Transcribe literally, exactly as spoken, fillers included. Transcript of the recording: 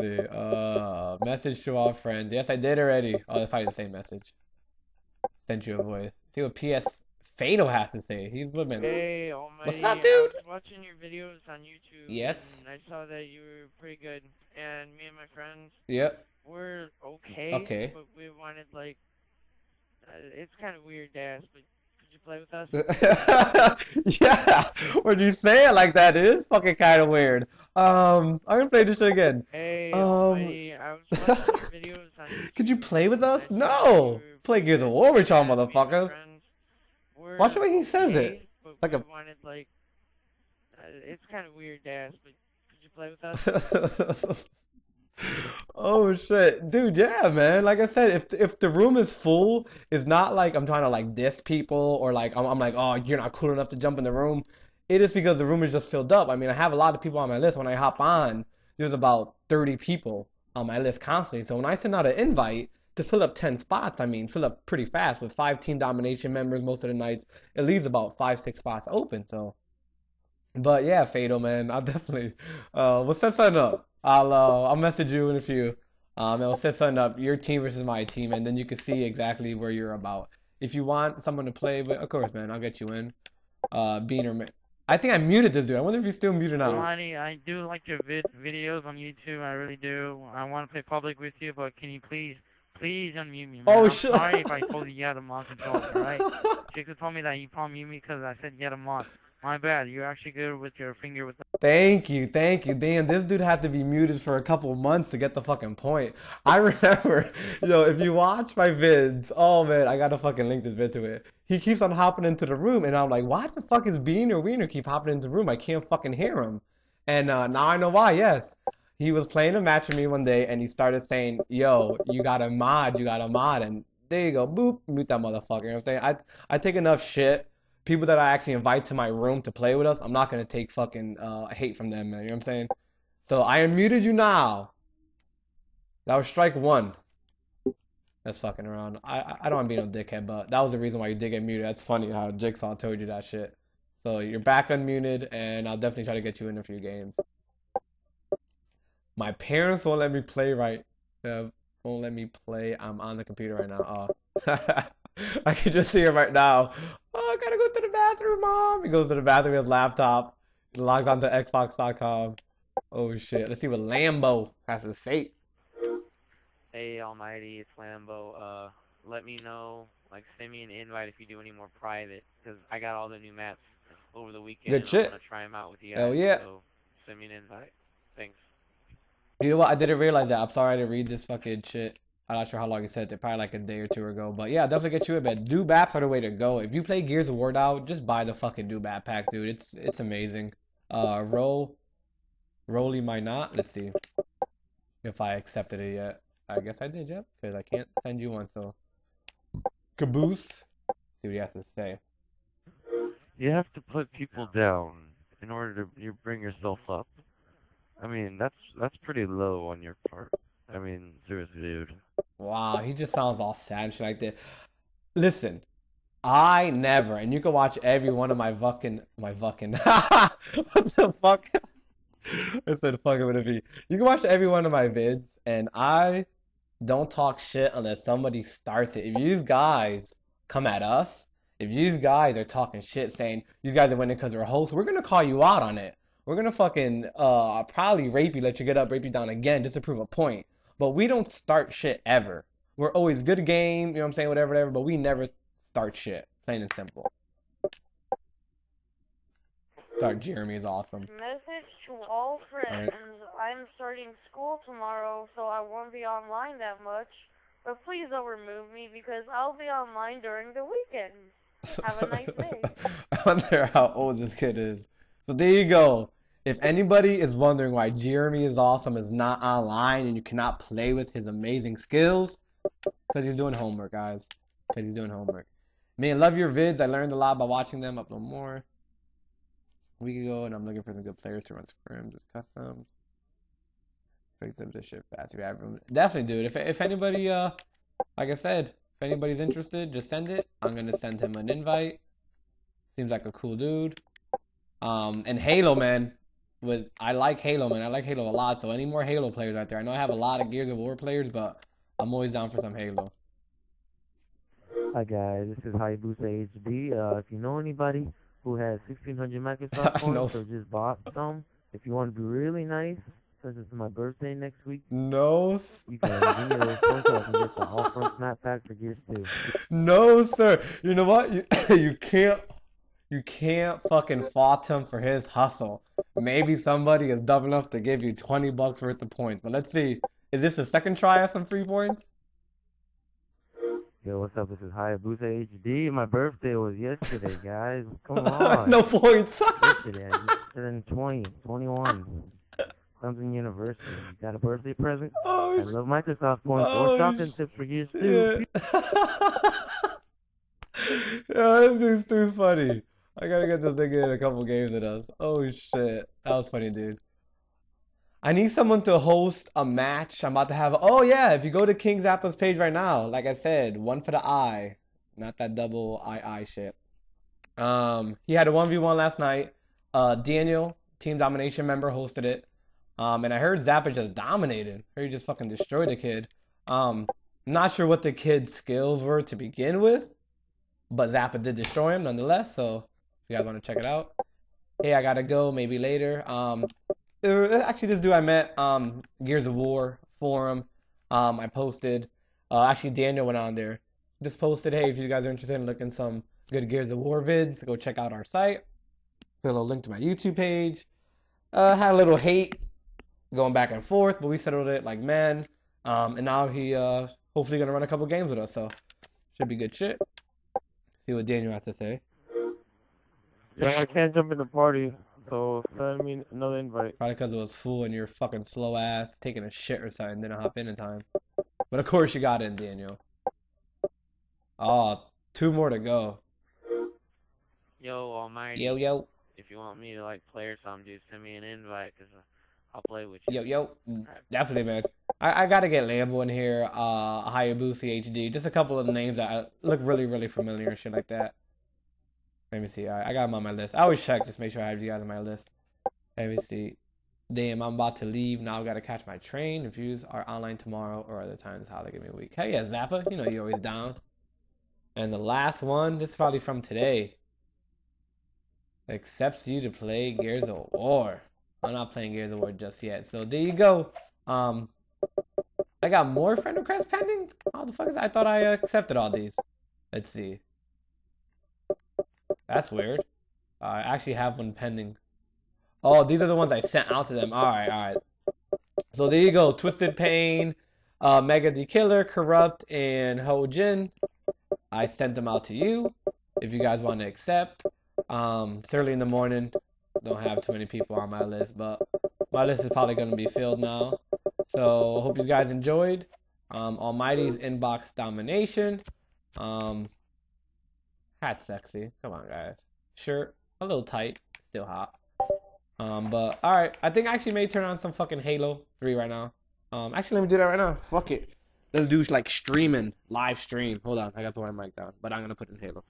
see. Uh, message to all friends. Yes, I did already. Oh, that's probably the same message. Sent you a voice. See what P S Fatal has to say. He's living. Hey, Almighty. What's up, dude? I was watching your videos on YouTube. Yes. And I saw that you were pretty good. And me and my friends. Yep. We're okay. Okay. But we wanted, like, it's kind of weird to ask, but could you play with us? Yeah. When you say it like that, it is fucking kind of weird. Um, I'm gonna play this shit again. Hey, um, Almighty, I was watching your videos on YouTube. Could you play with us? No. Play Gears of War with y'all motherfuckers. Watch the way he says it. Like a. Wanted, like, it's kind of weird to ask, but could you play with us? Oh shit, dude, yeah, man. Like I said, if if the room is full, it's not like I'm trying to like diss people or like I'm, I'm like, oh, you're not cool enough to jump in the room. It is because the room is just filled up. I mean, I have a lot of people on my list. When I hop on, there's about thirty people on my list constantly. So when I send out an invite to fill up ten spots, I mean, fill up pretty fast with five Team Domination members most of the nights. It leaves about five, six spots open. So, but yeah, Fatal, man, I'll definitely uh, we'll set something up. I'll uh, I'll message you in a few. Um, and we'll set something up, your team versus my team, and then you can see exactly where you're about. If you want someone to play, but of course, man, I'll get you in. Uh, Beanerman. I think I muted this dude. I wonder if you're still muted now. Lonnie, I do like your vid videos on YouTube. I really do. I want to play public with you, but can you please? Please unmute me, man. Oh, I'm shit. Sorry if I told you you had a mod control, right? Jigsaw told me that you probably muted me because I said you had a mod. My bad. You're actually good with your finger with the... Thank you. Thank you. Damn, this dude had to be muted for a couple months to get the fucking point. I remember, yo, if you watch my vids, oh, man, I got to fucking link this vid to it. He keeps on hopping into the room, and I'm like, why the fuck is Beaner Wiener keep hopping into the room? I can't fucking hear him. And uh, now I know why, yes. He was playing a match with me one day, and he started saying, yo, you got a mod, you got a mod, and there you go, boop, mute that motherfucker, you know what I'm saying? I, I take enough shit, people that I actually invite to my room to play with us, I'm not going to take fucking uh, hate from them, man, you know what I'm saying? So I unmuted you now. That was strike one. That's fucking around. I, I don't want to be no dickhead, but that was the reason why you did get muted. That's funny how Jigsaw told you that shit. So you're back unmuted, and I'll definitely try to get you in a few games. My parents won't let me play right. Uh, won't let me play. I'm on the computer right now. Oh. I can just see him right now. Oh, I gotta go to the bathroom, Mom. He goes to the bathroom with his laptop. He logs on to Xbox dot com. Oh, shit. Let's see what Lambo has to say. Hey, Almighty. It's Lambo. Uh, let me know. Like, send me an invite if you do any more private. Because I got all the new maps over the weekend. Good shit. I'm gonna try them out with you guys. Hell yeah. So send me an invite. Thanks. You know what? I didn't realize that. I'm sorry to read this fucking shit. I'm not sure how long you said it. Probably like a day or two ago. But yeah, definitely get you in, man. New maps are the way to go. If you play Gears of War now, just buy the fucking new map pack, dude. It's it's amazing. Uh, roll, Rolly might not. Let's see if I accepted it yet. I guess I did, yep. Because I can't send you one. So Caboose. Let's see what he has to say. You have to put people down in order to you bring yourself up. I mean, that's that's pretty low on your part. I mean, seriously, dude. Wow, he just sounds all sad and shit like that. Listen, I never, and you can watch every one of my fucking, my fucking, what the fuck? I said fucking with a V. You can watch every one of my vids, and I don't talk shit unless somebody starts it. If you guys come at us, if you guys are talking shit saying, you guys are winning because we're hosts, we're going to call you out on it. We're going to fucking uh, probably rape you, let you get up, rape you down again just to prove a point. But we don't start shit ever. We're always good game, you know what I'm saying, whatever, whatever, but we never start shit. Plain and simple. Start Jeremy is awesome. Message to all friends. All right. I'm starting school tomorrow, so I won't be online that much. But please don't remove me because I'll be online during the weekend. Have a nice day. I wonder how old this kid is. So there you go. If anybody is wondering why Jeremy is awesome is not online and you cannot play with his amazing skills, because he's doing homework, guys. Because he's doing homework. Man, love your vids. I learned a lot by watching them. Upload more. A week ago, and I'm looking for some good players to run scrims with customs. Fix up this shit fast. Definitely, dude. If if anybody, uh, like I said, if anybody's interested, just send it. I'm gonna send him an invite. Seems like a cool dude. Um, and Halo, man. with I like Halo, man. I like Halo a lot. So any more Halo players out there? I know I have a lot of Gears of War players, but I'm always down for some Halo. Hi guys, this is Hayabusa H D. Uh, if you know anybody who has sixteen hundred Microsoft points, no. or just bought some, if you want to be really nice, since it's my birthday next week, no, you can give me those points so I can get the whole front map pack for Gears two. No, sir. You know what? You, you can't. You can't fucking fault him for his hustle. Maybe somebody is dumb enough to give you twenty bucks worth of points. But let's see. Is this the second try at some free points? Yo, what's up? This is Hayabusa H D. My birthday was yesterday, guys. Come on. No points. Yesterday, I just turned twenty, twenty-one. Something university. You got a birthday present? Oh, I love Microsoft points. Oh, or shopping tips for years, too. Yeah, this dude's too funny. I gotta get this nigga in a couple games with us. Oh shit, that was funny, dude. I need someone to host a match. I'm about to have. Oh yeah, if you go to King Zappa's page right now, like I said, one for the eye, not that double I I shit. Um, he had a one v one last night. Uh, Daniel, Team Domination member, hosted it. Um, and I heard Zappa just dominated. I heard he just fucking destroyed the kid. Um, not sure what the kid's skills were to begin with, but Zappa did destroy him nonetheless. So. If you guys want to check it out. Hey, I gotta go. Maybe later. Um, actually, this dude I met, um, Gears of War forum. Um, I posted. Uh, actually, Daniel went on there. Just posted. Hey, if you guys are interested in looking some good Gears of War vids, go check out our site. Put a little link to my YouTube page. Uh, had a little hate going back and forth, but we settled it like men. Um, and now he uh hopefully gonna run a couple games with us. So should be good shit. See what Daniel has to say. Yeah, I can't jump in the party, so send me another invite. Probably because it was full and you're fucking slow ass, taking a shit or something, didn't hop in in time. But of course you got in, Daniel. Oh, two more to go. Yo, Almighty. Yo, yo. If you want me to, like, play or something, dude, send me an invite, because I'll play with you. Yo, yo. Right. Definitely, man. I, I got to get Lambo in here, uh, Hayabusa H D, just a couple of names that look really, really familiar and shit like that. Let me see. I, I got him on my list. I always check just make sure I have you guys on my list. Let me see. Damn, I'm about to leave. Now I've got to catch my train. Reviews are online tomorrow or other times. Holla, give me a week. Hell yeah, Zappa. You know you're always down. And the last one, this is probably from today. Accepts you to play Gears of War. I'm not playing Gears of War just yet. So there you go. Um, I got more friend requests pending? How the fuck is that? I thought I accepted all these. Let's see. That's weird. Uh, I actually have one pending. Oh, these are the ones I sent out to them. All right, all right. So there you go. Twisted Pain, uh, Mega the Killer, Corrupt, and Hojin. I sent them out to you if you guys want to accept. Um, it's early in the morning. Don't have too many people on my list, but my list is probably going to be filled now. So hope you guys enjoyed. Um, Almighty's Inbox Domination. Um... Hat's sexy. Come on, guys. Shirt, a little tight. Still hot. Um, but, alright. I think I actually may turn on some fucking Halo three right now. Um, actually, let me do that right now. Fuck it. This dude's like streaming. Live stream. Hold on. I gotta put my mic down. But I'm gonna put in Halo.